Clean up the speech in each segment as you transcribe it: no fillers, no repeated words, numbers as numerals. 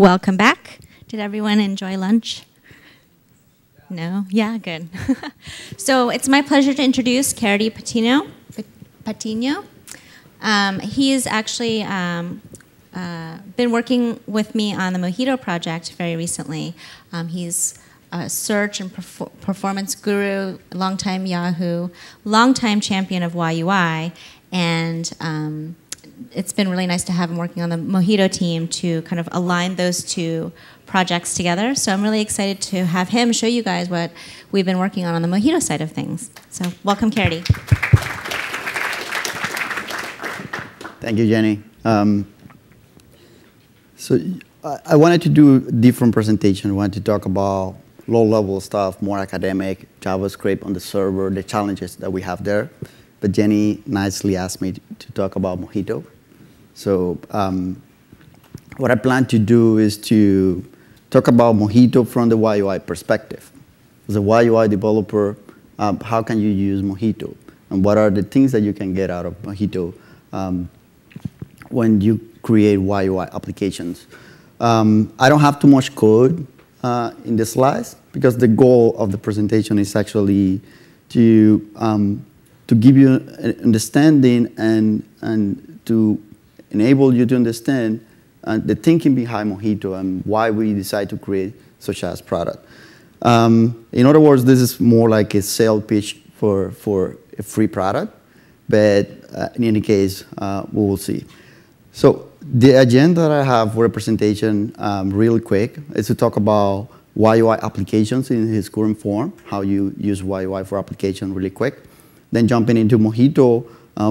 Welcome back. Did everyone enjoy lunch? No? Yeah, good. So it's my pleasure to introduce Caridy Patiño. He is actually been working with me on the Mojito project very recently. He's a search and performance guru, longtime Yahoo, longtime champion of YUI, and it's been really nice to have him working on the Mojito team to kind of align those two projects together. So I'm really excited to have him show you guys what we've been working on the Mojito side of things. So welcome, Caridy. Thank you, Jenny. So I wanted to do a different presentation. I wanted to talk about low-level stuff, more academic, JavaScript on the server, the challenges that we have there. But Jenny nicely asked me to talk about Mojito. So what I plan to do is to talk about Mojito from the YUI perspective. As a YUI developer, how can you use Mojito? And what are the things that you can get out of Mojito when you create YUI applications? I don't have too much code in the slides because the goal of the presentation is actually to give you an understanding and to enable you to understand the thinking behind Mojito and why we decide to create such as product. In other words, this is more like a sales pitch for a free product, but in any case, we will see. So the agenda that I have for a presentation really quick is to talk about YUI applications in its current form, how you use YUI for application really quick. Then jumping into Mojito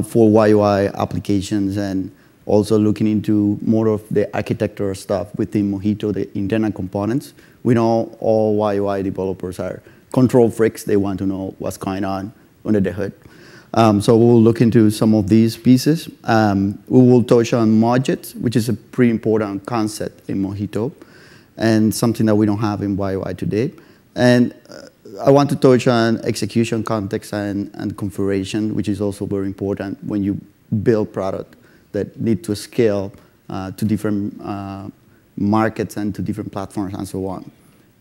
for YUI applications and also looking into more of the architectural stuff within Mojito, the internal components. We know all YUI developers are control freaks. They want to know what's going on under the hood. So we'll look into some of these pieces. We will touch on Mojits, which is a pretty important concept in Mojito and something that we don't have in YUI today. And I want to touch on execution context and configuration, which is also very important when you build product that need to scale to different markets and to different platforms and so on.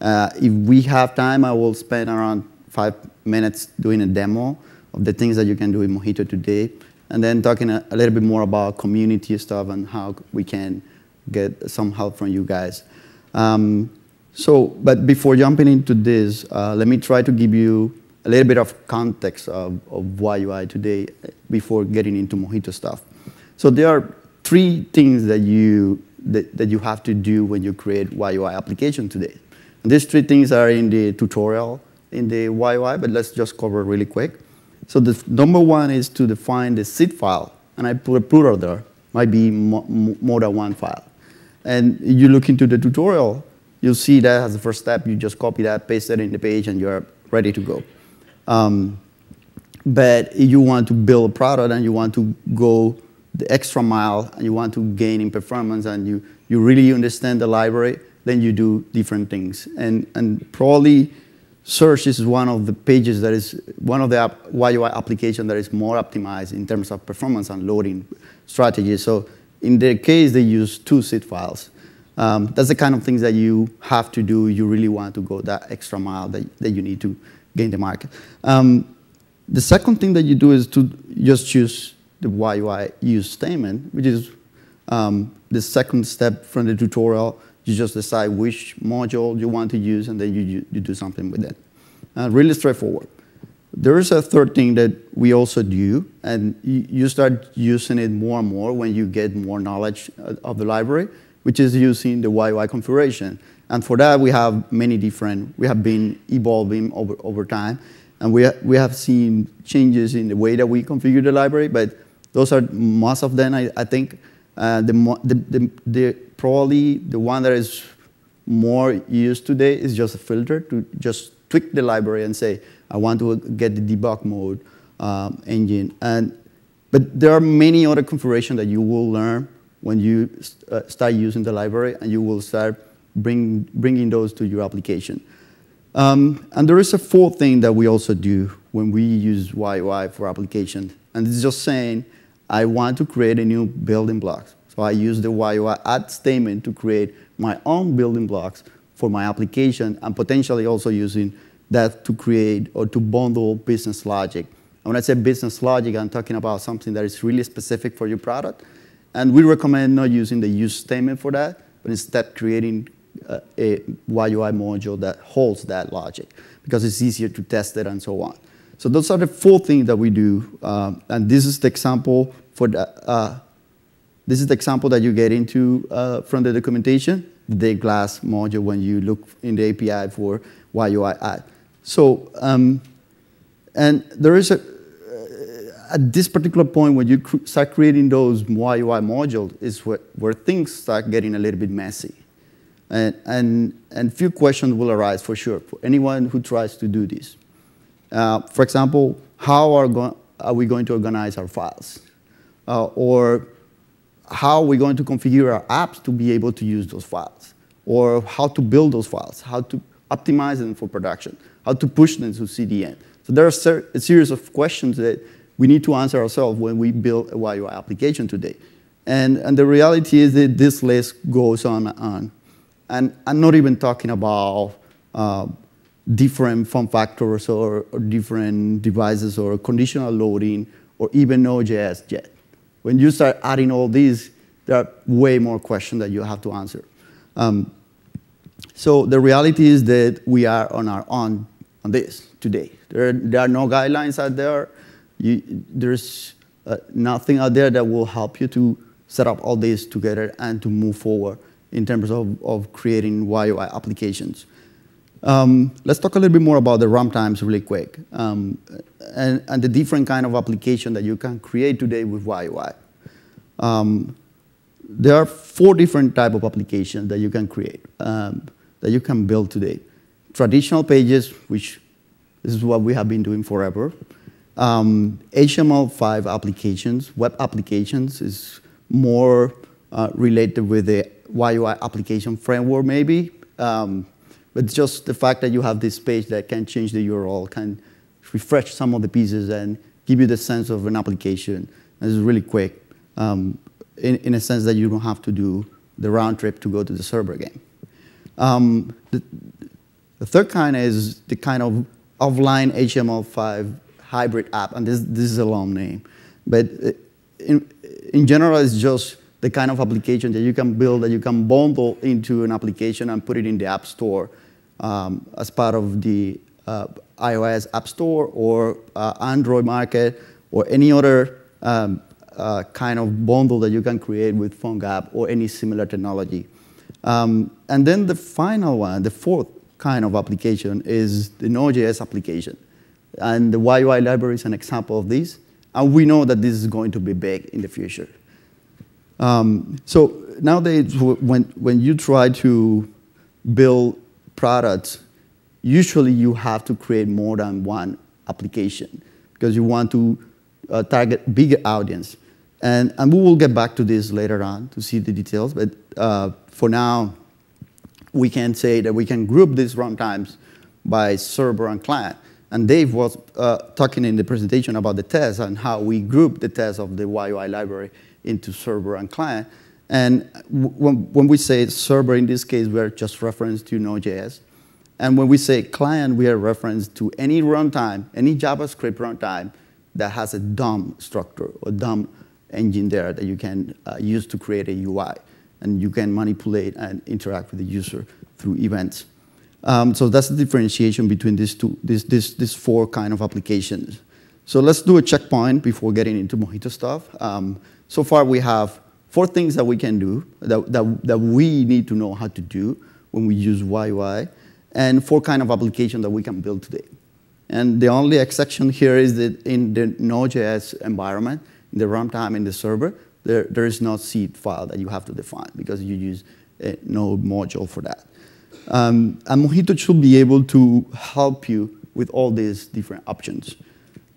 If we have time, I will spend around 5 minutes doing a demo of the things that you can do in Mojito today, and then talking a little bit more about community stuff and how we can get some help from you guys. But before jumping into this, let me try to give you a little bit of context of YUI today before getting into Mojito stuff. So there are three things that you have to do when you create YUI application today. And these three things are in the tutorial in the YUI, but let's just cover really quick. So the number one is to define the seed file, and I put a plural there. Might be more than one file. And you look into the tutorial, you'll see that as the first step. You just copy that, paste that in the page, and you're ready to go. But if you want to build a product and you want to go the extra mile and you want to gain in performance and you really understand the library, then you do different things. And probably search is one of the pages that is one of the YUI application that is more optimized in terms of performance and loading strategies. So in their case, they use two seed files. That's the kind of things that you have to do. You really want to go that extra mile that you need to gain the market. The second thing that you do is to just choose the YUI use statement, which is the second step from the tutorial. You just decide which module you want to use, and then you do something with it. Really straightforward. There is a third thing that we also do, and you start using it more and more when you get more knowledge of the library, which is using the YUI configuration. And for that, we have many different, we have been evolving over time. And we have seen changes in the way that we configure the library, but those are most of them, I think. Probably the one that is more used today is just a filter to just tweak the library and say, I want to get the debug mode engine. But there are many other configurations that you will learn when you start using the library, and you will start bringing those to your application. And there is a fourth thing that we also do when we use YUI for application, and it's just saying, I want to create a new building block. So I use the YUI add statement to create my own building blocks for my application, and potentially also using that to create or to bundle business logic. And when I say business logic, I'm talking about something that is really specific for your product. And we recommend not using the use statement for that, but instead creating a YUI module that holds that logic, because it's easier to test it and so on. So those are the four things that we do. And this is the example for the, this is the example that you get into from the documentation, the Glass module, when you look in the API for YUI add. So, and there is a, at this particular point when you start creating those YUI modules is where things start getting a little bit messy. And few questions will arise for sure for anyone who tries to do this. For example, how are we going to organize our files? Or how are we going to configure our apps to be able to use those files? Or how to build those files, how to optimize them for production, how to push them to CDN. So there are a series of questions that we need to answer ourselves when we build a YUI application today. And the reality is that this list goes on and on. And I'm not even talking about different form factors or different devices or conditional loading or even Node.js yet. When you start adding all these, there are way more questions that you have to answer. So the reality is that we are on our own on this today. There are no guidelines out there. There's nothing out there that will help you to set up all this together and to move forward in terms of creating YUI applications. Let's talk a little bit more about the RAM times really quick and the different kind of application that you can create today with YUI. There are four different type of applications that you can create, that you can build today. Traditional pages, which this is what we have been doing forever. HTML5 applications, web applications is more related with the YUI application framework maybe. But just the fact that you have this page that can change the URL, can refresh some of the pieces and give you the sense of an application. And it's really quick in a sense that you don't have to do the round trip to go to the server again. The third kind is the kind of offline HTML5 hybrid app. And this is a long name. But in general, it's just the kind of application that you can build, that you can bundle into an application and put it in the App Store as part of the iOS App Store or Android market or any other kind of bundle that you can create with PhoneGap or any similar technology. And then the final one, the fourth kind of application is the Node.js application. And the YUI library is an example of this. And we know that this is going to be big in the future. So nowadays, when you try to build products, usually you have to create more than one application because you want to target bigger audience. And we will get back to this later on to see the details. But for now, we can say that we can group these runtimes by server and client. And Dave was talking in the presentation about the tests and how we group the tests of the YUI library into server and client. And when we say server, in this case, we are just referenced to Node.js. And when we say client, we are referenced to any runtime, any JavaScript runtime that has a DOM structure or DOM engine there that you can use to create a UI. And you can manipulate and interact with the user through events. So that's the differentiation between these four kind of applications. So let's do a checkpoint before getting into Mojito stuff. So far, we have four things that we can do, that we need to know how to do when we use YUI, and four kind of applications that we can build today. And the only exception here is that in the Node.js environment, in the runtime in the server, there is no seed file that you have to define because you use a Node module for that. And Mojito should be able to help you with all these different options.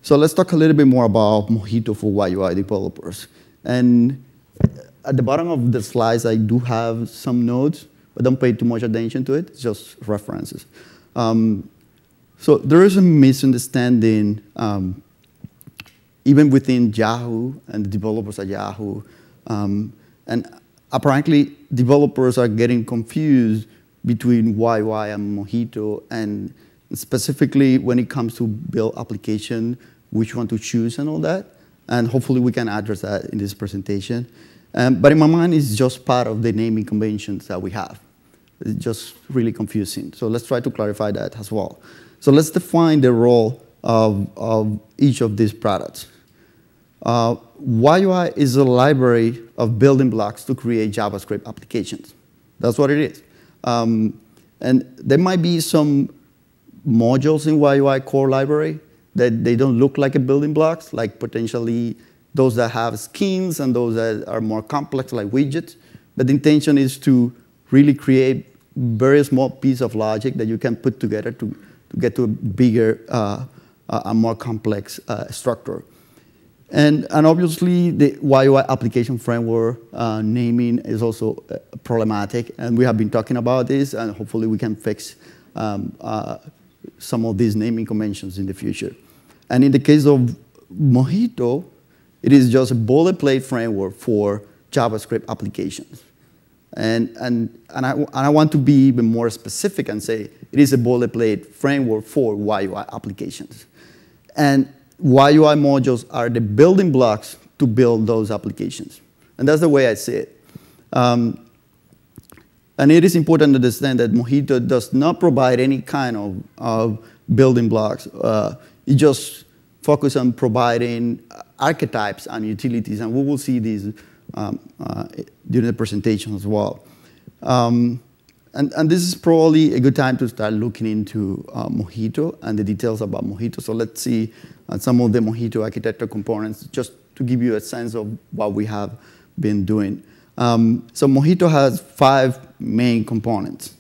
So let's talk a little bit more about Mojito for YUI developers. And at the bottom of the slides, I do have some notes, but don't pay too much attention to it. It's just references. So there is a misunderstanding, even within Yahoo and the developers at Yahoo, And apparently, developers are getting confused between YUI and Mojito, and specifically when it comes to build application, which one to choose and all that. And hopefully, we can address that in this presentation. But in my mind, it's just part of the naming conventions that we have. It's just really confusing. So let's try to clarify that as well. So let's define the role of each of these products. YUI is a library of building blocks to create JavaScript applications. That's what it is. And there might be some modules in YUI core library that they don't look like a building blocks, like potentially those that have skins and those that are more complex, like widgets. But the intention is to really create very small piece of logic that you can put together to get to a bigger, a more complex structure. And obviously, the YUI application framework naming is also problematic. And we have been talking about this, and hopefully we can fix some of these naming conventions in the future. And in the case of Mojito, it is just a boilerplate framework for JavaScript applications. And I want to be even more specific and say it is a boilerplate framework for YUI applications. And YUI modules are the building blocks to build those applications. And that's the way I see it. And it is important to understand that Mojito does not provide any kind of building blocks. It just focuses on providing archetypes and utilities. And we will see these during the presentation as well. And this is probably a good time to start looking into Mojito and the details about Mojito. So let's see some of the Mojito architecture components, just to give you a sense of what we have been doing. So Mojito has 5 main components.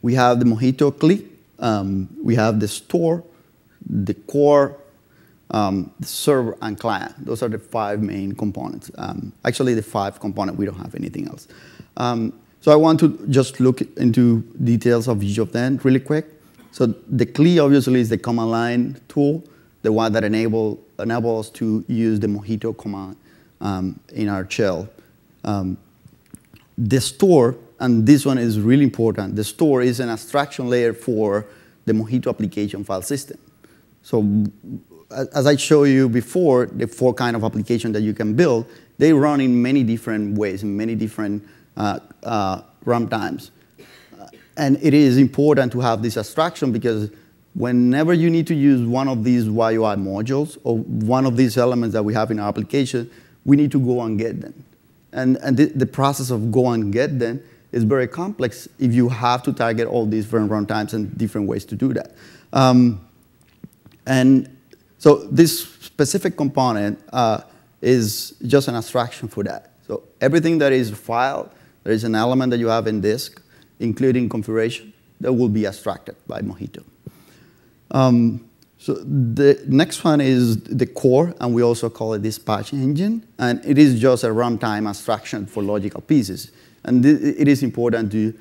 We have the Mojito click. We have the store, the core, the server, and client. Those are the 5 main components. Actually, the 5 components, we don't have anything else. So I want to just look into details of each of them really quick. So the CLI, obviously, is the command line tool, the one that enables us to use the Mojito command in our shell. The store, and this one is really important, the store is an abstraction layer for the Mojito application file system. So as I showed you before, the 4 kind of applications that you can build, they run in many different ways, in many different runtimes. And it is important to have this abstraction because whenever you need to use one of these YUI modules or one of these elements that we have in our application, we need to go and get them. And the process of go and get them is very complex if you have to target all these different runtimes and different ways to do that. And so this specific component is just an abstraction for that. So everything that is filed, there is an element that you have in disk, including configuration, that will be abstracted by Mojito. So the next one is the core, and we also call it dispatch engine. And it is just a runtime abstraction for logical pieces. And it is important to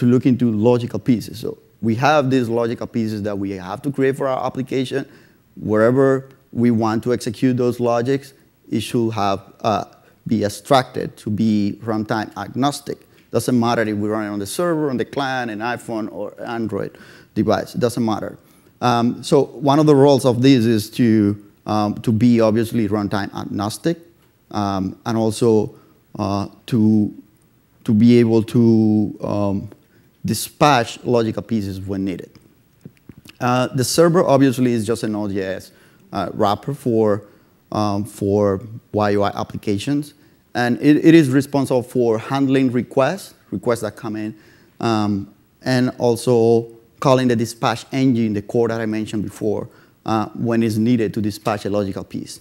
look into logical pieces. So we have these logical pieces that we have to create for our application. Wherever we want to execute those logics, it should have be abstracted to be runtime agnostic. Doesn't matter if we run it on the server, on the client, an iPhone, or Android device. It doesn't matter. So one of the roles of this is to be obviously runtime agnostic, and also to be able to dispatch logical pieces when needed. The server obviously is just a Node.js wrapper for YUI applications, and it is responsible for handling requests that come in, and also calling the dispatch engine, the core that I mentioned before, when it's needed to dispatch a logical piece.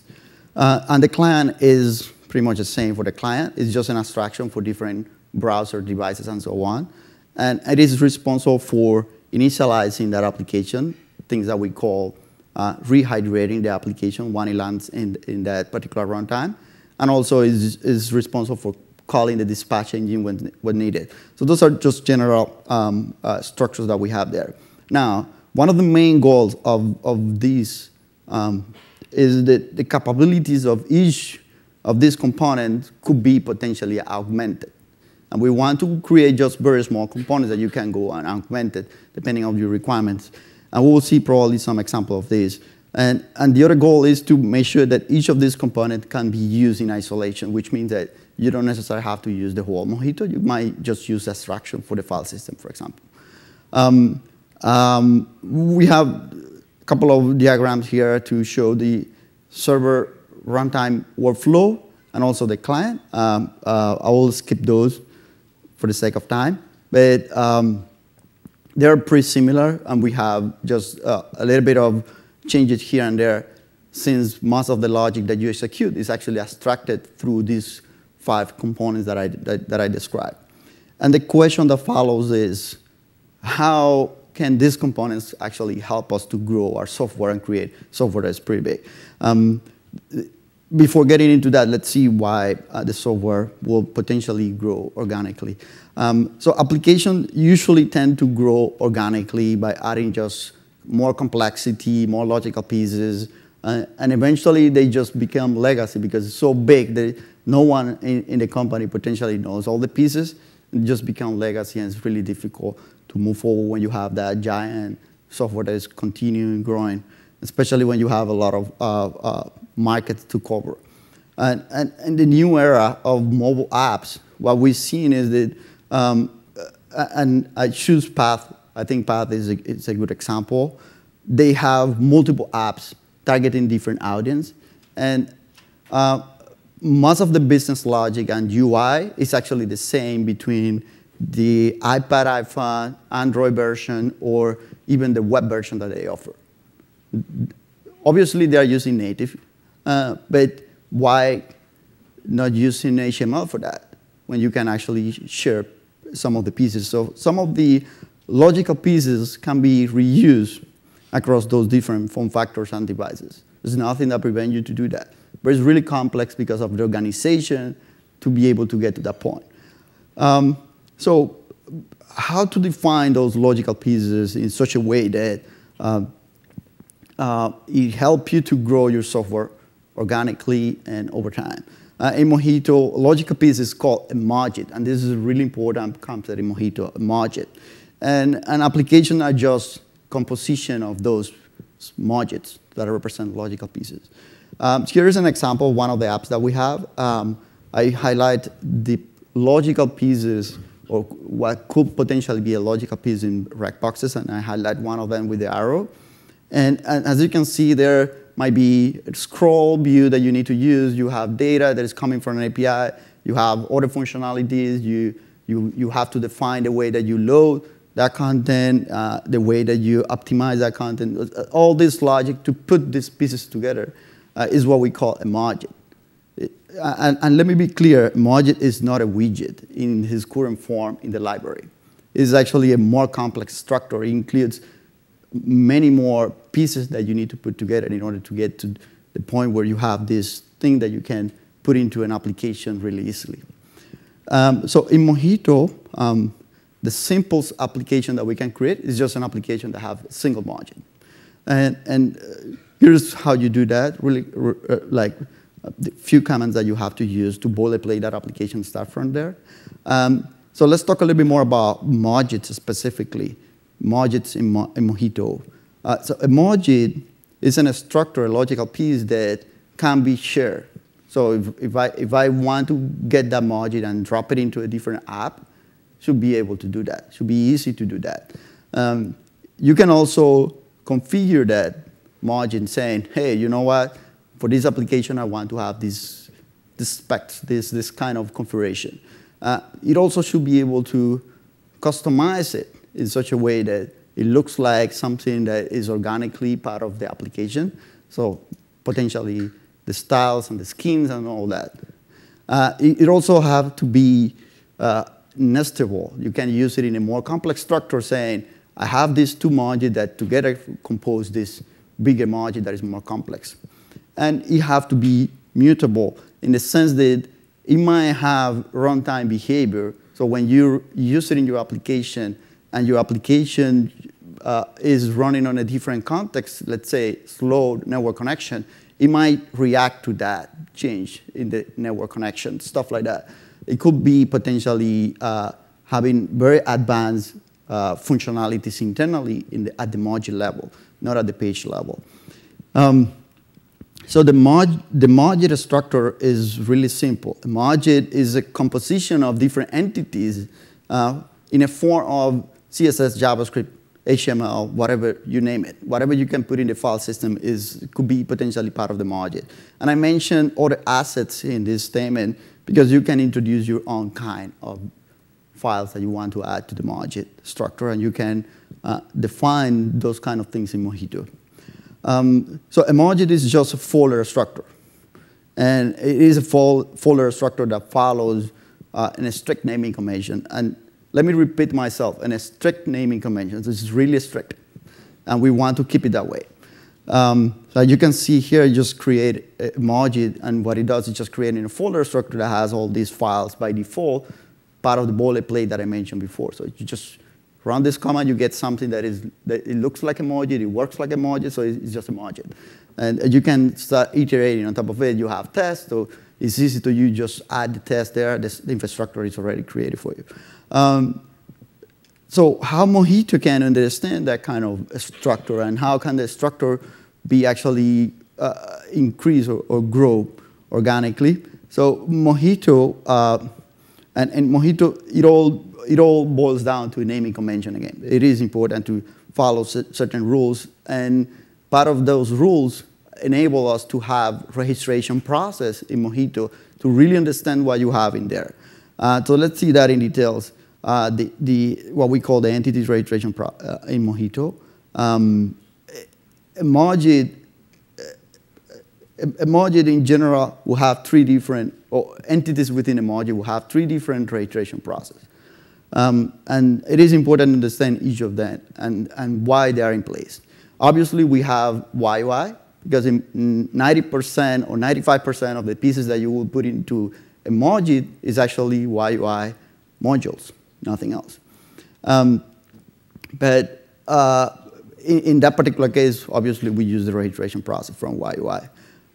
And the client is pretty much the same for the client. It's just an abstraction for different browser devices and so on. And it is responsible for initializing that application, things that we call rehydrating the application when it lands in that particular runtime, and also is responsible for calling the dispatch engine when needed. So those are just general structures that we have there. Now, one of the main goals of these is that the capabilities of each of these components could be potentially augmented. And we want to create just very small components that you can go and augment it depending on your requirements. And we will see probably some example of this. And the other goal is to make sure that each of these components can be used in isolation, which means that you don't necessarily have to use the whole Mojito. You might just use abstraction for the file system, for example. We have a couple of diagrams here to show the server runtime workflow and also the client. I will skip those for the sake of time. But they're pretty similar, and we have just a little bit of changes here and there, since most of the logic that you execute is actually abstracted through these 5 components that I described. And the question that follows is, how can these components actually help us to grow our software and create software that's pretty big? Before getting into that, let's see why the software will potentially grow organically. So applications usually tend to grow organically by adding just more complexity, more logical pieces, and eventually they just become legacy because it's so big that no one in the company potentially knows all the pieces. It just becomes legacy, and it's really difficult to move forward when you have that giant software that is continuing growing, especially when you have a lot of markets to cover. And in the new era of mobile apps, what we've seen is that, and I choose Path. I think Path is a good example. They have multiple apps targeting different audiences. And most of the business logic and UI is actually the same between the iPad, iPhone, Android version, or even the web version that they offer. Obviously, they are using native, but why not using HTML for that when you can actually share some of the pieces? So some of the logical pieces can be reused across those different form factors and devices. There's nothing that prevents you to do that. But it's really complex because of the organization to be able to get to that point. So how to define those logical pieces in such a way that it helps you to grow your software organically and over time. In Mojito, logical piece is called a Mojit, and this is a really important concept in Mojito, a Mojit. And an application are just composition of those Mojits that represent logical pieces. Here is an example of one of the apps that we have. I highlight the logical pieces, or what could potentially be a logical piece in rec boxes, and I highlight one of them with the arrow. And as you can see, there might be a scroll view that you need to use. You have data that is coming from an API. You have other functionalities. You have to define the way that you load that content, the way that you optimize that content. All this logic to put these pieces together is what we call a Mojit. And let me be clear, Mojit is not a widget in his current form in the library. It's actually a more complex structure. It includes many more pieces that you need to put together in order to get to the point where you have this thing that you can put into an application really easily. So in Mojito, the simplest application that we can create is just an application that have a single Mojit. And here's how you do that, really, like the few commands that you have to use to boilerplate that application, start from there. So let's talk a little bit more about Mojits specifically, Mojits in Mojito. So a Mojit is a structure, a logical piece that can be shared. So if I want to get that Mojit and drop it into a different app, should be able to do that. Should be easy to do that. You can also configure that Mojit saying, hey, you know what? For this application, I want to have this specs, this kind of configuration. It also should be able to customize it in such a way that it looks like something that is organically part of the application. So potentially the styles and the schemes and all that. It also have to be nestable. You can use it in a more complex structure saying, I have these two Mojits that together compose this bigger Mojit that is more complex. And it have to be mutable in the sense that it might have runtime behavior. So when you use it in your application and your application is running on a different context, let's say slow network connection, it might react to that change in the network connection, stuff like that. It could be potentially having very advanced functionalities internally in the, at the module level, not at the page level. So the module structure is really simple. A module is a composition of different entities in a form of CSS, JavaScript, HTML, whatever you name it. Whatever you can put in the file system is, could be potentially part of the module. And I mentioned other assets in this statement because you can introduce your own kind of files that you want to add to the module structure, and you can define those kind of things in Mojito. So a module is just a folder structure. And it is a folder structure that follows a strict naming convention. And let me repeat myself, a strict naming convention. This is really strict, and we want to keep it that way. So you can see here, you just create a module, and what it does is just creating a folder structure that has all these files by default, part of the boilerplate that I mentioned before. So you just run this command, you get something that is, it looks like a module, it works like a module, so it's just a module. And you can start iterating on top of it. You have tests, so it's easy to you just add the test there. The infrastructure is already created for you. So how Mojito can understand that kind of structure, and how can the structure be actually increased or grow organically? So Mojito, and Mojito, it all boils down to a naming convention again. It is important to follow certain rules, and part of those rules enable us to have registration process in Mojito to really understand what you have in there. So let's see that in details. What we call the entities registration in Mojito. A module in general will have three different, or entities within a module will have three different registration processes. And it is important to understand each of them and why they are in place. Obviously, we have YUI, because in 90% or 95% of the pieces that you will put into a module is actually YUI modules, nothing else. But in that particular case, obviously, we use the registration process from YUI.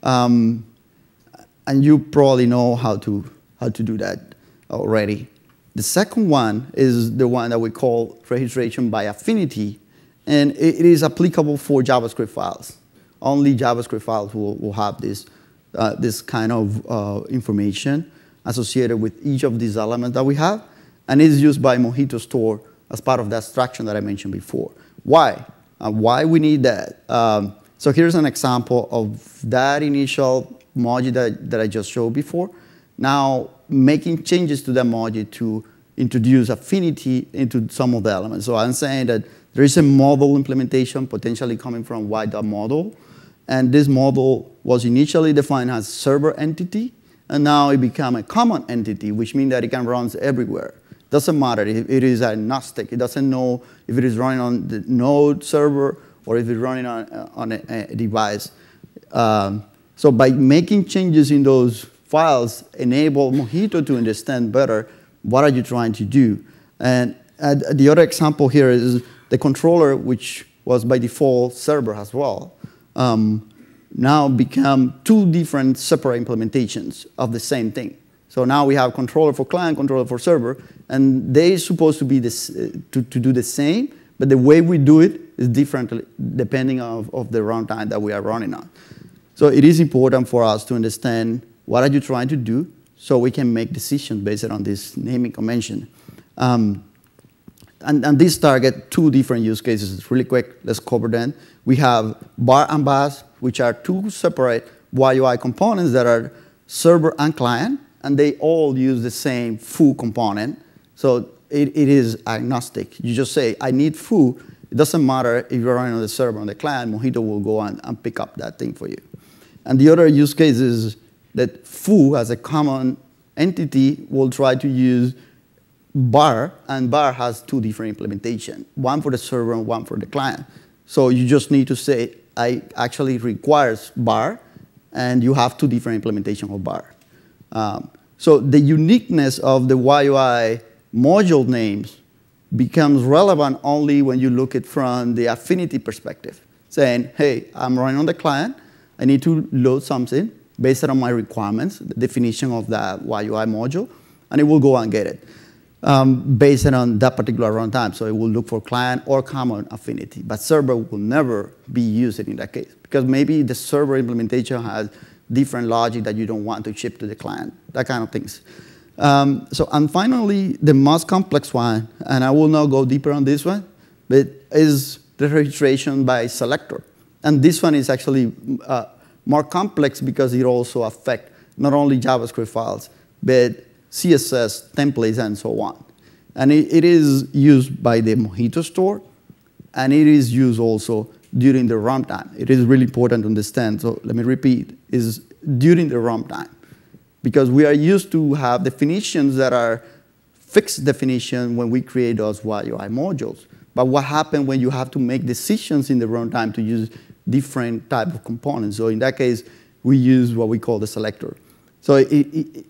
And you probably know how to do that already. The second one is the one that we call registration by affinity, and it is applicable for JavaScript files. Only JavaScript files will have this kind of information associated with each of these elements that we have, and it's used by Mojito Store as part of that abstraction that I mentioned before. Why? Why we need that? So here's an example of that initial module that I just showed before. Now, making changes to that module to introduce affinity into some of the elements. So I'm saying that there is a model implementation potentially coming from y.model, and this model was initially defined as server entity, and now it become a common entity, which means that it can run everywhere. Doesn't matter if it is agnostic. It doesn't know if it is running on the Node server or if it's running on a device. So by making changes in those files, enable Mojito to understand better what are you trying to do. And the other example here is the controller, which was by default server as well. Now become two different separate implementations of the same thing. So now we have controller for client, controller for server, and they're supposed to be this, to do the same, but the way we do it is different depending of the runtime that we are running on. So it is important for us to understand what are you trying to do so we can make decisions based on this naming convention. And these target two different use cases. Really quick, let's cover them. We have bar and bus, which are two separate YUI components that are server and client, and they all use the same foo component. So it is agnostic. You just say, I need foo. It doesn't matter if you're running on the server or the client, Mojito will go and pick up that thing for you. And the other use case is that foo as a common entity will try to use bar, and bar has two different implementations, one for the server and one for the client. So you just need to say, I actually requires bar, and you have two different implementations of bar. So the uniqueness of the YUI module names becomes relevant only when you look at it from the affinity perspective, saying, hey, I'm running on the client. I need to load something based on my requirements, the definition of that YUI module, and it will go and get it based on that particular runtime. So it will look for client or common affinity. But server will never be used in that case, because maybe the server implementation has different logic that you don't want to ship to the client, that kind of things. And finally, the most complex one, and I will not go deeper on this one, but is the registration by selector. And this one is actually more complex because it also affects not only JavaScript files, but CSS, templates, and so on. And it is used by the Mojito store, and it is used also during the runtime. It is really important to understand, so let me repeat, is during the runtime. Because we are used to have definitions that are fixed definition when we create those YUI modules. But what happens when you have to make decisions in the runtime to use different type of components? So in that case, we use what we call the selector. So the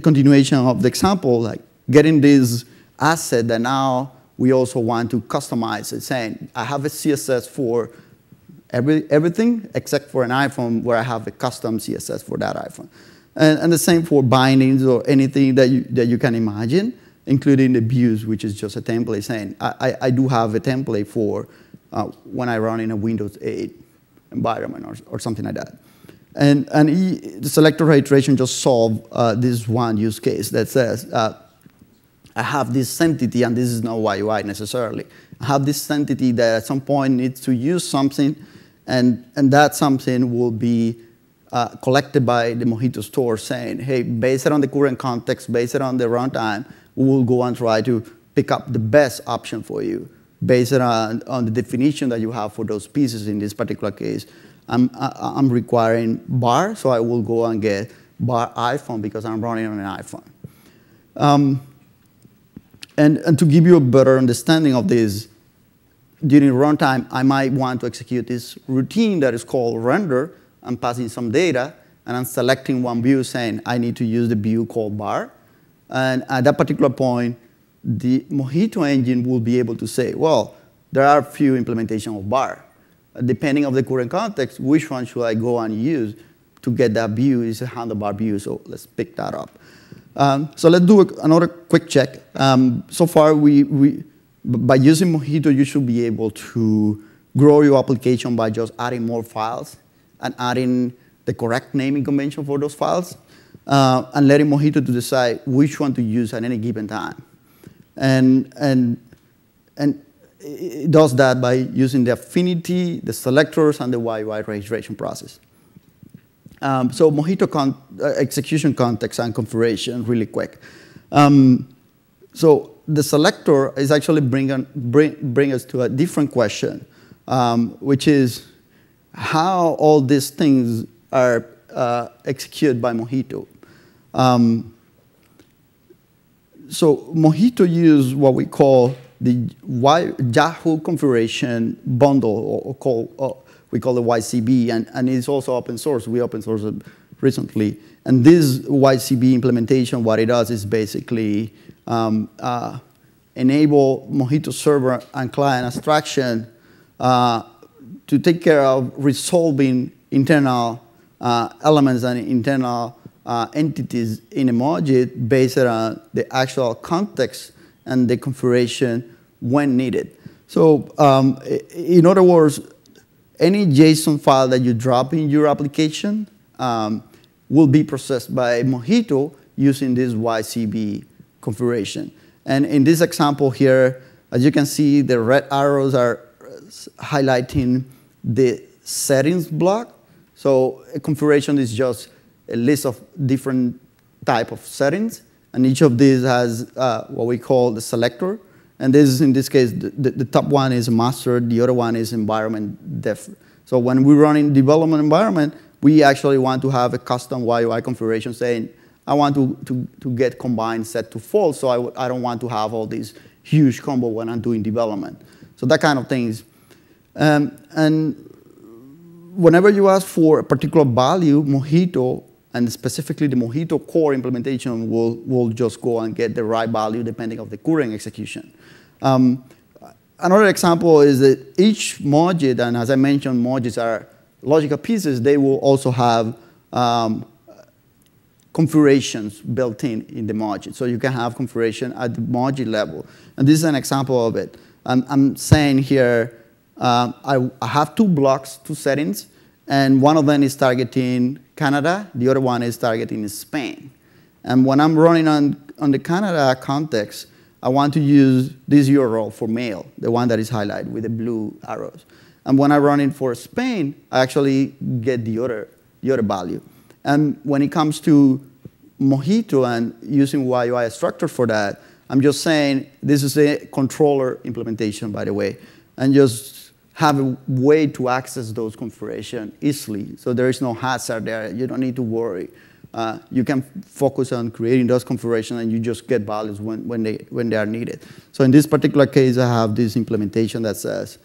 continuation of the example, like getting this asset that now we also want to customize it, saying I have a CSS for everything except for an iPhone where I have a custom CSS for that iPhone. And the same for bindings or anything that you can imagine, including the views, which is just a template saying, I do have a template for when I run in a Windows 8 environment or something like that. And the selector iteration just solved this one use case that says, I have this entity, and this is not YUI necessarily. I have this entity that at some point needs to use something, and that something will be collected by the Mojito store saying, hey, based on the current context, based on the runtime, we'll go and try to pick up the best option for you based on the definition that you have for those pieces. In this particular case, I'm requiring bar, so I will go and get bar iPhone because I'm running on an iPhone. And to give you a better understanding of this, during runtime, I might want to execute this routine that is called render. I'm passing some data, and I'm selecting one view saying I need to use the view called bar. And at that particular point, the Mojito engine will be able to say, well, there are a few implementations of bar. Depending on the current context, which one should I go and use to get that view? It's a handlebar view, so let's pick that up. So let's do another quick check. So far, by using Mojito, you should be able to grow your application by just adding more files and adding the correct naming convention for those files, and letting Mojito to decide which one to use at any given time. And it does that by using the affinity, the selectors, and the YUI registration process. So Mojito execution context and configuration really quick. So the selector is actually bring us to a different question, which is how all these things are executed by Mojito. So Mojito uses what we call the Yahoo configuration bundle, we call it YCB, and it's also open source. We open sourced it recently. And this YCB implementation, what it does is basically enable Mojito server and client abstraction to take care of resolving internal elements and internal entities in a Mojito based on the actual context and the configuration when needed. So in other words, any JSON file that you drop in your application will be processed by Mojito using this YCB configuration. And in this example here, as you can see, the red arrows are highlighting the settings block. So a configuration is just a list of different type of settings. And each of these has what we call the selector. And this is, in this case, the top one is master, the other one is environment def. So when we run in development environment, we actually want to have a custom YUI configuration saying, I want to get combined set to false, so I don't want to have all these huge combo when I'm doing development. So that kind of things. And whenever you ask for a particular value, Mojito And specifically, the Mojito core implementation will just go and get the right value depending on the current execution. Another example is that each module, and as I mentioned, modules are logical pieces. They will also have configurations built in the module. So you can have configuration at the module level. And this is an example of it. I'm saying here, I have two blocks, two settings. And one of them is targeting Canada. The other one is targeting Spain. And when I'm running on the Canada context, I want to use this URL for mail, the one that is highlighted with the blue arrows. And when I run it for Spain, I actually get the other value. And when it comes to Mojito and using YUI structure for that, I'm just saying this is a controller implementation, by the way, and just have a way to access those configurations easily. So there is no hazard there. You don't need to worry. You can focus on creating those configurations, and you just get values when they are needed. So in this particular case, I have this implementation that says,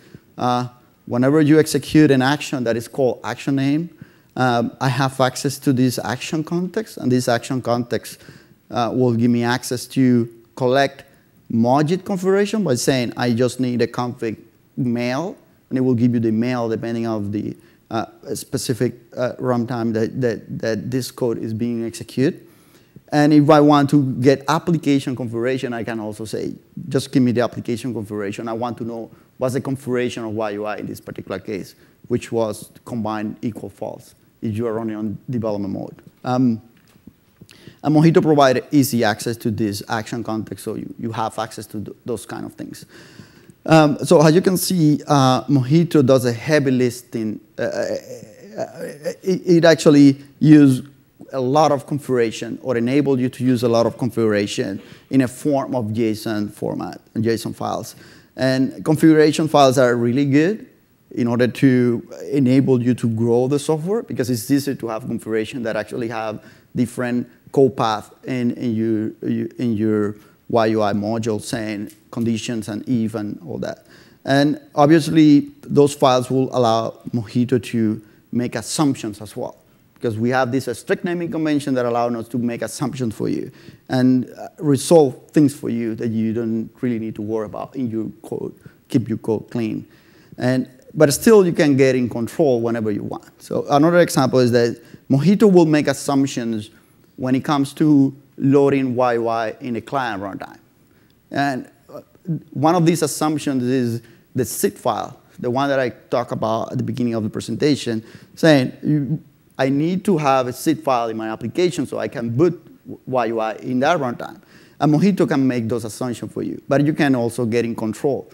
whenever you execute an action that is called action name, I have access to this action context, and this action context will give me access to collect Mojito configuration by saying I just need a config mail, and it will give you the mail depending on the specific runtime that this code is being executed. And if I want to get application configuration, I can also say, just give me the application configuration. I want to know what's the configuration of YUI in this particular case, which was combined equal false if you are running on development mode. And Mojito provided easy access to this action context, so you have access to those kind of things. So as you can see, Mojito does a heavy listing. It actually uses a lot of configuration, or enables you to use a lot of configuration in a form of JSON format, JSON files. And configuration files are really good in order to enable you to grow the software, because it's easier to have configuration that actually have different code path in your YUI module, saying conditions and if and all that. And obviously, those files will allow Mojito to make assumptions as well, because we have this strict naming convention that allows us to make assumptions for you and resolve things for you that you don't really need to worry about in your code, keep your code clean. But still, you can get in control whenever you want. So another example is that Mojito will make assumptions when it comes to loading YUI in a client runtime. And one of these assumptions is the zip file, the one that I talked about at the beginning of the presentation, saying I need to have a zip file in my application so I can boot YUI in that runtime. And Mojito can make those assumptions for you, but you can also get in control.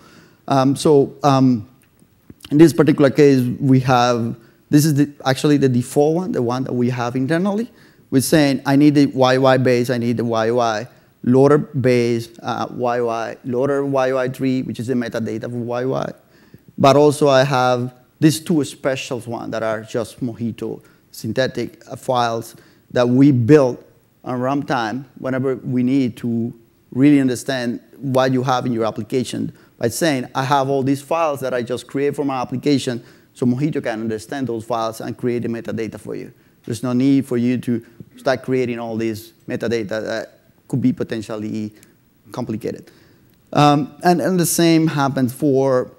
In this particular case, we have, this is actually the default one, the one that we have internally. We're saying I need the YUI base, I need the YUI loader base, YUI loader YUI3, which is the metadata for YUI. But also I have these two specials ones that are just Mojito synthetic files that we build on runtime whenever we need to really understand what you have in your application by saying I have all these files that I just create for my application, so Mojito can understand those files and create the metadata for you. There's no need for you to start creating all this metadata that could be potentially complicated. And the same happens for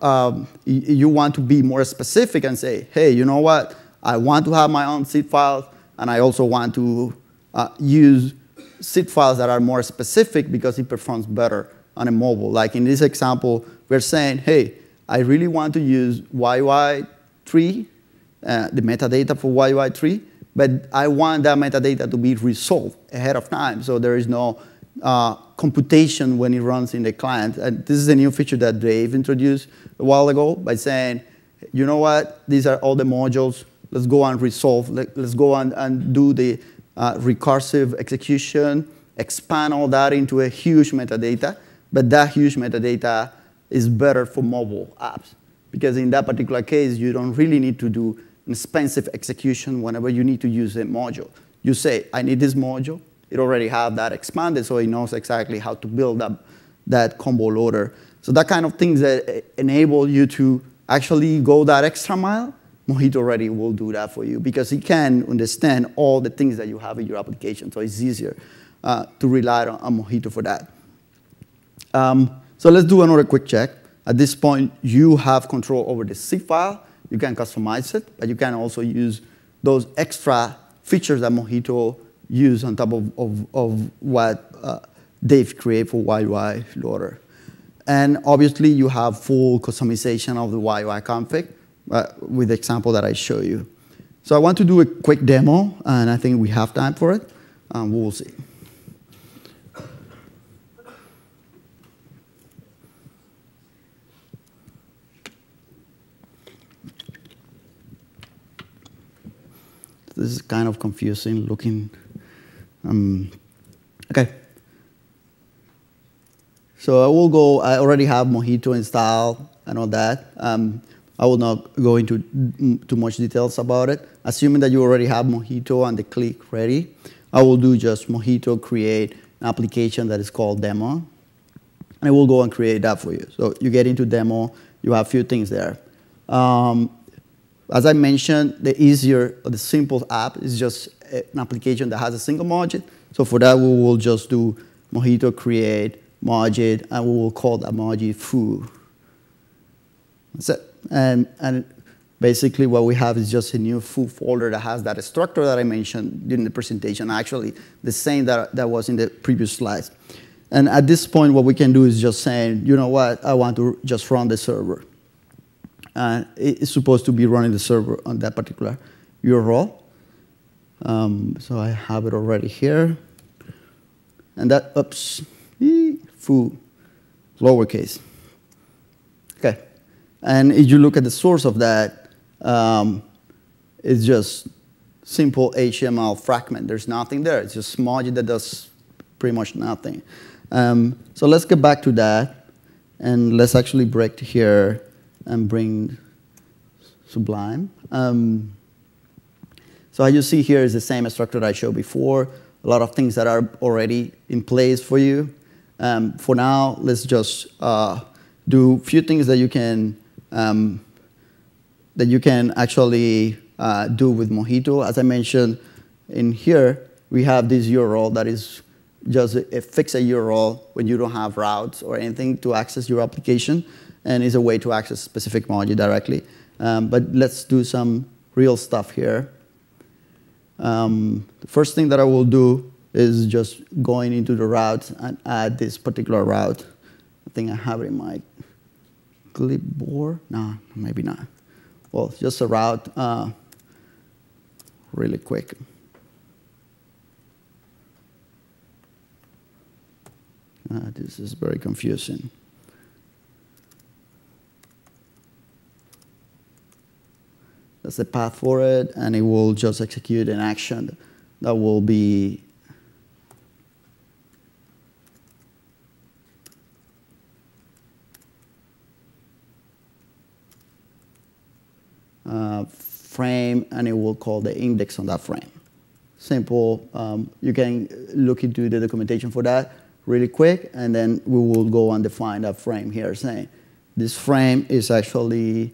you want to be more specific and say, hey, you know what? I want to have my own zip files, and I also want to use zip files that are more specific because it performs better on a mobile. Like in this example, we're saying, hey, I really want to use YUI3, the metadata for YUI3, but I want that metadata to be resolved ahead of time, so there is no computation when it runs in the client. And this is a new feature that Dave introduced a while ago by saying, you know what, these are all the modules. Let's go and resolve. Let's go and do the recursive execution, expand all that into a huge metadata. But that huge metadata is better for mobile apps, because in that particular case, you don't really need to do expensive execution whenever you need to use a module. You say, I need this module. It already have that expanded, so it knows exactly how to build up that combo loader. So that kind of things that enable you to actually go that extra mile, Mojito already will do that for you because it can understand all the things that you have in your application. So it's easier to rely on Mojito for that. So let's do another quick check. At this point, you have control over the zip file. You can customize it, but you can also use those extra features that Mojito use on top of what Dave created for YUI loader. And obviously, you have full customization of the YUI config with the example that I show you. So I want to do a quick demo, and I think we have time for it. We'll see. This is kind of confusing looking. Okay. So I will go, I already have Mojito installed and all that. I will not go into too much details about it. Assuming that you already have Mojito and the click ready, I will do just Mojito create an application that is called demo. And I will go and create that for you. So you get into demo, you have a few things there. As I mentioned, the easier, or the simple app is just an application that has a single module. So for that, we will just do Mojito create module, and we will call that module foo. That's it. And basically what we have is just a new foo folder that has that structure that I mentioned during the presentation, actually the same that was in the previous slides. And at this point, what we can do is just saying, you know what, I want to just run the server. It's supposed to be running the server on that particular URL. So I have it already here. And that, oops, foo, lowercase. Okay. And if you look at the source of that, it's just simple HTML fragment. There's nothing there. It's just module that does pretty much nothing. So let's get back to that. And let's actually break to here and bring Sublime. So as you see here is the same structure that I showed before. A lot of things that are already in place for you. For now, let's just do a few things that you can actually do with Mojito. As I mentioned in here, we have this URL that is just a fixed URL when you don't have routes or anything to access your application. And is a way to access specific module directly. But let's do some real stuff here. The first thing that I will do is just going into the routes and add this particular route. I think I have it in my clipboard. No, maybe not. Well, just a route really quick. This is very confusing. That's the path for it, and it will just execute an action that will be frame, and it will call the index on that frame. Simple. You can look into the documentation for that really quick, and then we will go and define that frame here, saying this frame is actually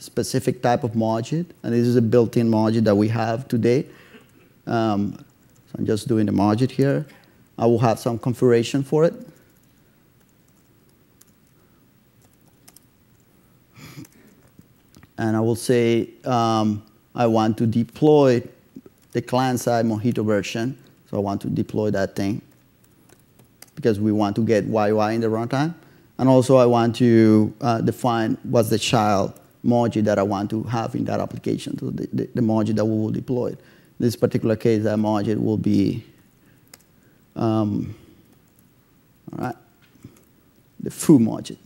specific type of module, and this is a built-in module that we have today. So I'm just doing the module here. I will have some configuration for it. And I will say I want to deploy the client-side Mojito version. So I want to deploy that thing because we want to get YUI in the runtime. And also, I want to define what's the child module that I want to have in that application, so the module that we will deploy. In this particular case, that module will be, all right, the foo module.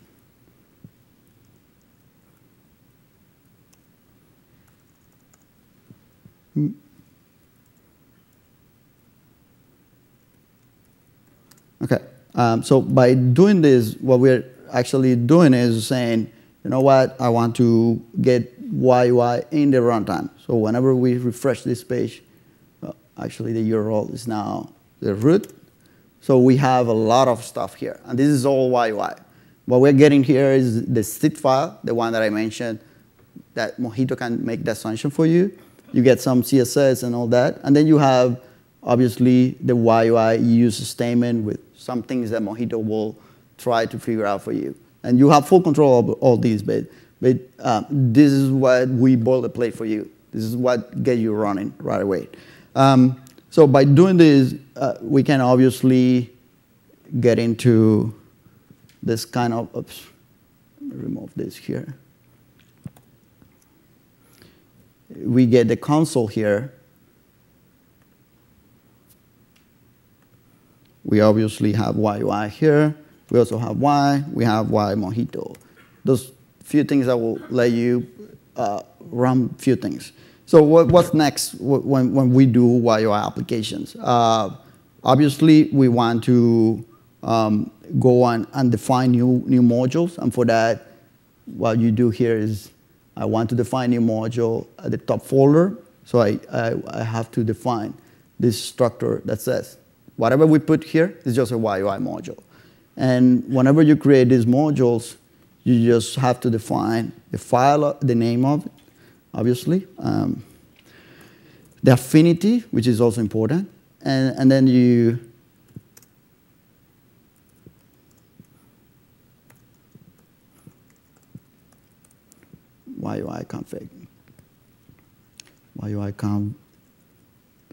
Okay. So by doing this, what we're actually doing is saying, you know what, I want to get YUI in the runtime. So whenever we refresh this page, actually the URL is now the root. So we have a lot of stuff here. And this is all YUI. What we're getting here is the zip file, the one that I mentioned, that Mojito can make that function for you. You get some CSS and all that. And then you have, obviously, the YUI user statement with some things that Mojito will try to figure out for you. And you have full control of all these, but this is what we boilerplate for you. This is what gets you running right away. So by doing this, we can obviously get into this kind of, oops, let me remove this here. We get the console here. We obviously have YUI here. We also have Y. We have Y Mojito. Those few things that will let you run few things. So what's next when we do YUI applications? Obviously, we want to go on and define new modules. And for that, what you do here is I want to define new module at the top folder. So I have to define this structure that says whatever we put here is just a YUI module. And whenever you create these modules, you just have to define the file, the name of it, obviously, the affinity, which is also important, and then YUI config, YUI conf,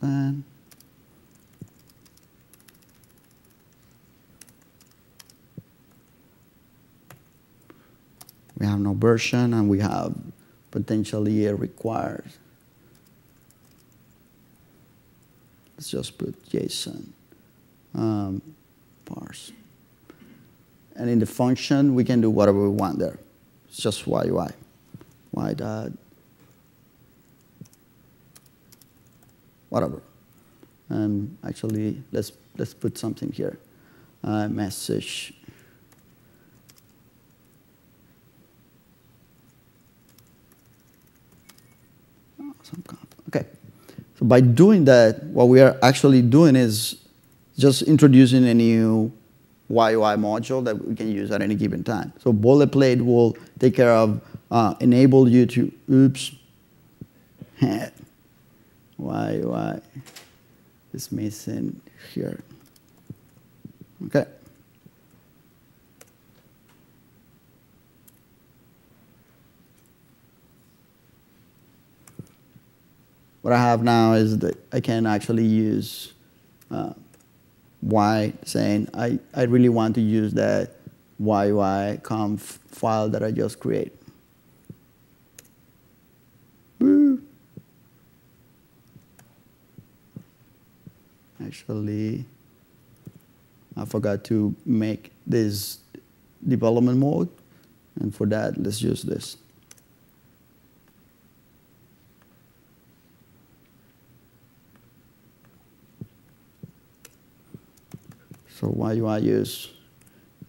then. We have no version, and we have potentially a required. Let's just put JSON parse. And in the function, we can do whatever we want there. It's just YUI. Y dot, whatever. And actually, let's put something here. Message. Okay, so by doing that, what we are actually doing is just introducing a new YUI module that we can use at any given time. So boilerplate will take care of enable you to, oops, YUI is missing here. Okay. What I have now is that I can actually use Y saying I really want to use that YUI conf file that I just created. Actually, I forgot to make this development mode, and for that, let's use this. So YUI use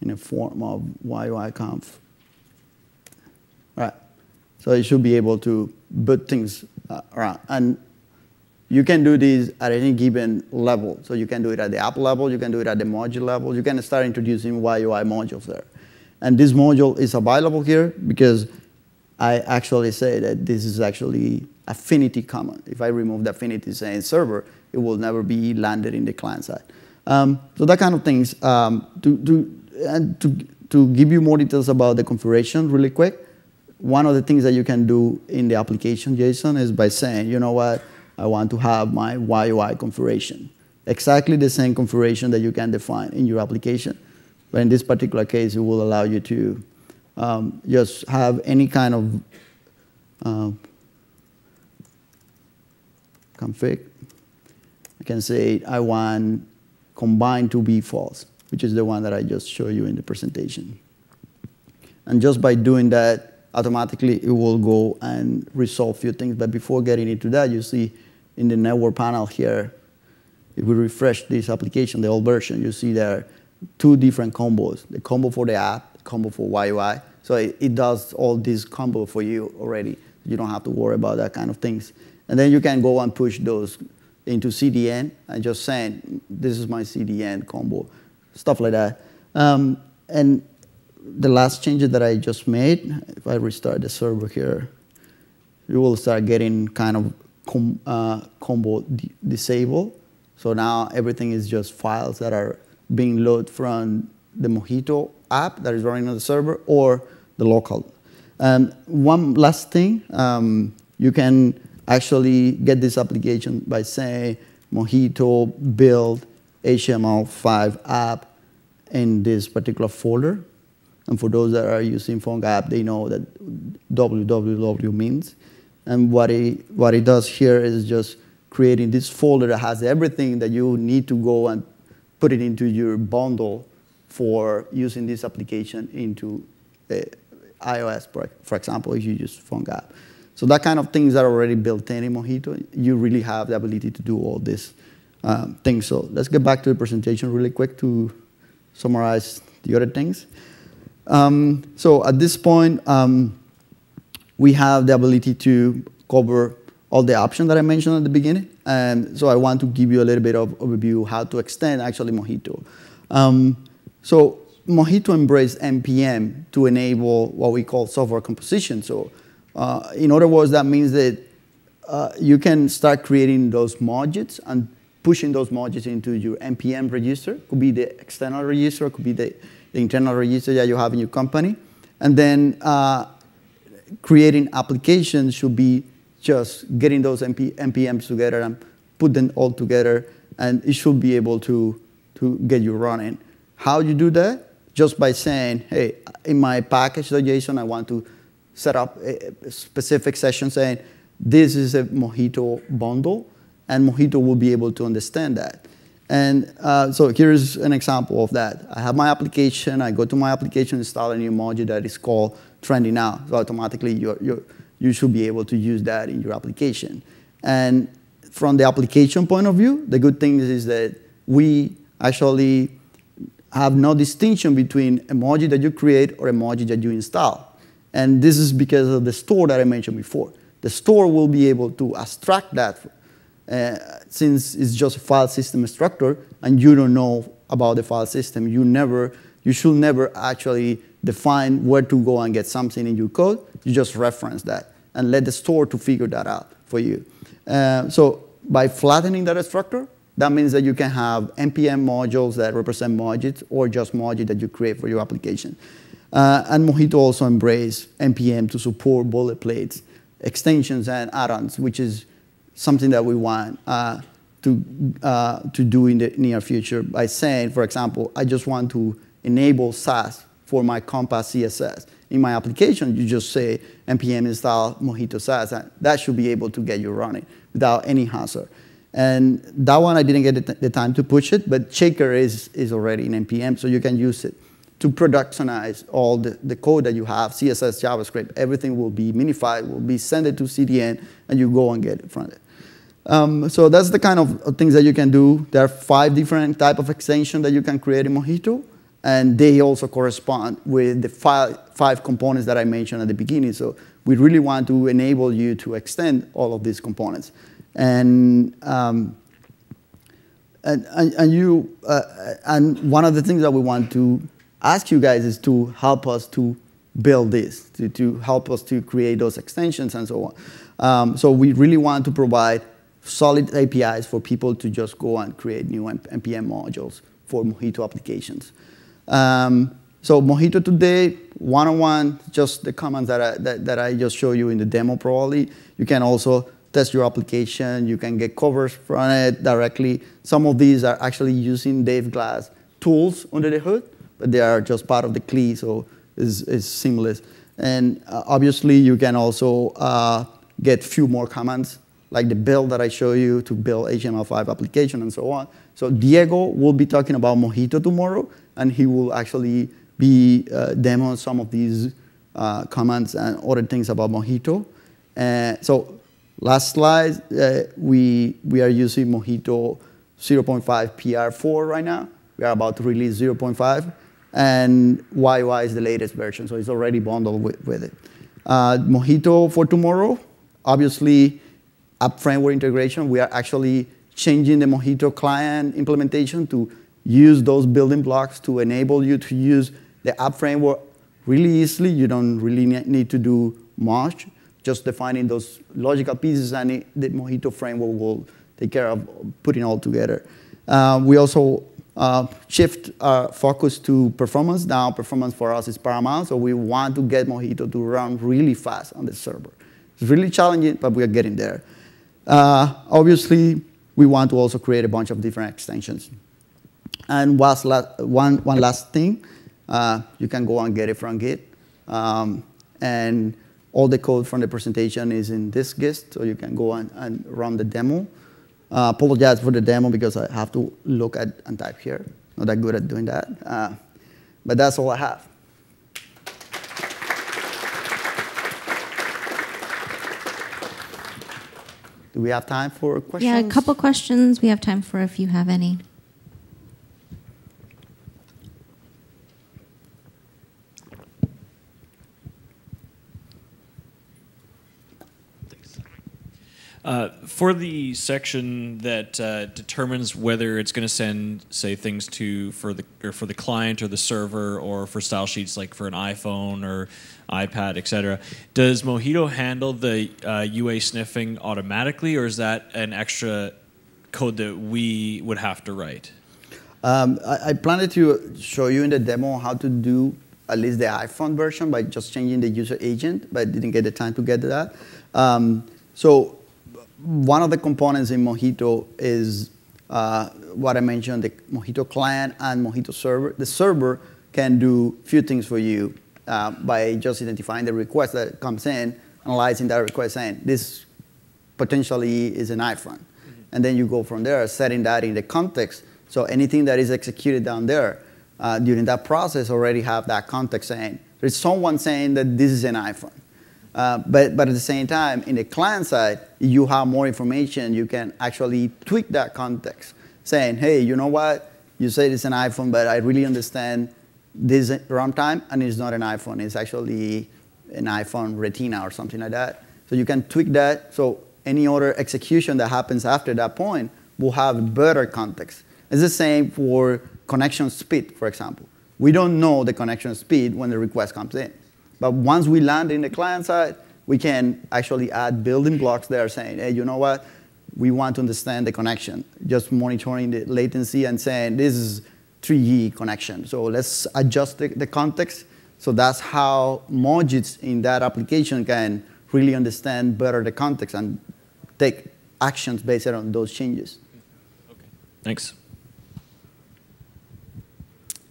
in a form of YUI conf. All right. So you should be able to boot things around. And you can do these at any given level. So you can do it at the app level. You can do it at the module level. You can start introducing YUI modules there. And this module is available here because I actually say that this is actually affinity command. If I remove the affinity saying server, it will never be landed in the client side. So that kind of things. To give you more details about the configuration really quick, one of the things that you can do in the application JSON is by saying, you know what, I want to have my YUI configuration. Exactly the same configuration that you can define in your application. But in this particular case, it will allow you to just have any kind of config. I can say I want combine to be false, which is the one that I just showed you in the presentation. And just by doing that, automatically it will go and resolve a few things. But before getting into that, you see in the network panel here, if we refresh this application, the old version, you see there are two different combos, the combo for the app, the combo for YUI. So it does all this combo for you already. You don't have to worry about that kind of things. And then you can go and push those into CDN and just saying, this is my CDN combo, stuff like that. And the last changes that I just made, if I restart the server here, you will start getting kind of combo disabled. So now everything is just files that are being loaded from the Mojito app that is running on the server or the local. One last thing, you can actually get this application by saying Mojito build HTML5 app in this particular folder. And for those that are using PhoneGap, they know that www means. And what it does here is just creating this folder that has everything that you need to go and put it into your bundle for using this application into iOS, for example, if you use PhoneGap. So that kind of things are already built in Mojito. You really have the ability to do all these things. So let's get back to the presentation really quick to summarize the other things. So at this point, we have the ability to cover all the options that I mentioned at the beginning. And so I want to give you a little bit of overview how to extend actually Mojito. So Mojito embraced NPM to enable what we call software composition. So in other words, that means that you can start creating those modules and pushing those modules into your NPM register. It could be the external register, it could be the internal register that you have in your company. And then creating applications should be just getting those NPMs together and put them all together, and it should be able to get you running. How you do that? Just by saying, hey, in my package.json, I want to set up a specific session saying, this is a Mojito bundle, and Mojito will be able to understand that. And so here's an example of that. I have my application, I go to my application, install a new module that is called Trending Now. So automatically you should be able to use that in your application. And from the application point of view, the good thing is that we actually have no distinction between a module that you create or a module that you install. And this is because of the store that I mentioned before. The store will be able to abstract that since it's just a file system structure and you don't know about the file system. You should never actually define where to go and get something in your code. You just reference that and let the store to figure that out for you. So by flattening that structure, that means that you can have NPM modules that represent modules or just modules that you create for your application. And Mojito also embraced NPM to support bullet plates, extensions, and add-ons, which is something that we want to do in the near future by saying, for example, I just want to enable Sass for my Compass CSS. In my application, you just say NPM install Mojito Sass, and that should be able to get you running without any hassle. And that one, I didn't get the time to push it, but Shaker is already in NPM, so you can use it to productionize all the code that you have, CSS, JavaScript, everything will be minified, will be sent it to CDN, and you go and get it from it. So that's the kind of things that you can do. There are 5 different types of extensions that you can create in Mojito, and they also correspond with the 5 components that I mentioned at the beginning. So we really want to enable you to extend all of these components. And one of the things that we want to ask you guys is to help us to build this, to help us to create those extensions and so on. So we really want to provide solid APIs for people to just go and create new NPM modules for Mojito applications. So Mojito today, one-on-one, just the comments that I just showed you in the demo probably. You can also test your application. You can get covers from it directly. Some of these are actually using Dave Glass tools under the hood, but they are just part of the CLI, so it's seamless. And obviously, you can also get few more commands, like the build that I show you to build HTML5 application and so on. So Diego will be talking about Mojito tomorrow, and he will actually be demoing some of these commands and other things about Mojito. So last slide, we are using Mojito 0.5 PR4 right now. We are about to release 0.5, and YUI is the latest version, so it's already bundled with it. Mojito for tomorrow, obviously, app framework integration. We are actually changing the Mojito client implementation to use those building blocks to enable you to use the app framework really easily. You don't really need to do much. just defining those logical pieces, and the Mojito framework will take care of putting all together. We also shift our focus to performance. Now performance for us is paramount, so we want to get Mojito to run really fast on the server. It's really challenging, but we are getting there. Obviously, we want to also create a bunch of different extensions. And one last thing, you can go and get it from Git. And all the code from the presentation is in this GIST, so you can go and run the demo. Apologize for the demo because I have to look at and type here. Not that good at doing that. But that's all I have. Do we have time for questions? Yeah, a couple questions we have time for if you have any. For the section that determines whether it's going to send, say, things to for the client or the server or for style sheets like for an iPhone or iPad, etc., does Mojito handle the UA sniffing automatically, or is that an extra code that we would have to write? I planned to show you in the demo how to do at least the iPhone version by just changing the user agent, but I didn't get the time to get to that. So one of the components in Mojito is what I mentioned, the Mojito client and Mojito server. The server can do a few things for you by just identifying the request that comes in, analyzing that request, saying this potentially is an iPhone. Mm-hmm. And then you go from there, setting that in the context. So anything that is executed down there during that process already have that context saying, there's someone saying that this is an iPhone. But at the same time, in the client side, you have more information. You can actually tweak that context, saying, hey, you know what? You said it's an iPhone, but I really understand this runtime, and it's not an iPhone. It's actually an iPhone Retina or something like that. So you can tweak that. So any other execution that happens after that point will have better context. It's the same for connection speed, for example. We don't know the connection speed when the request comes in. But once we land in the client side, we can actually add building blocks there saying, hey, you know what? We want to understand the connection, just monitoring the latency and saying, this is 3G connection. So let's adjust the context. So that's how Mojits in that application can really understand better the context and take actions based on those changes. Okay. Thanks.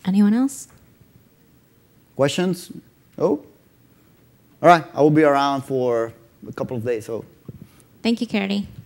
Anyone else? Questions? Oh? All right, I will be around for a couple of days. So, thank you, Caridy.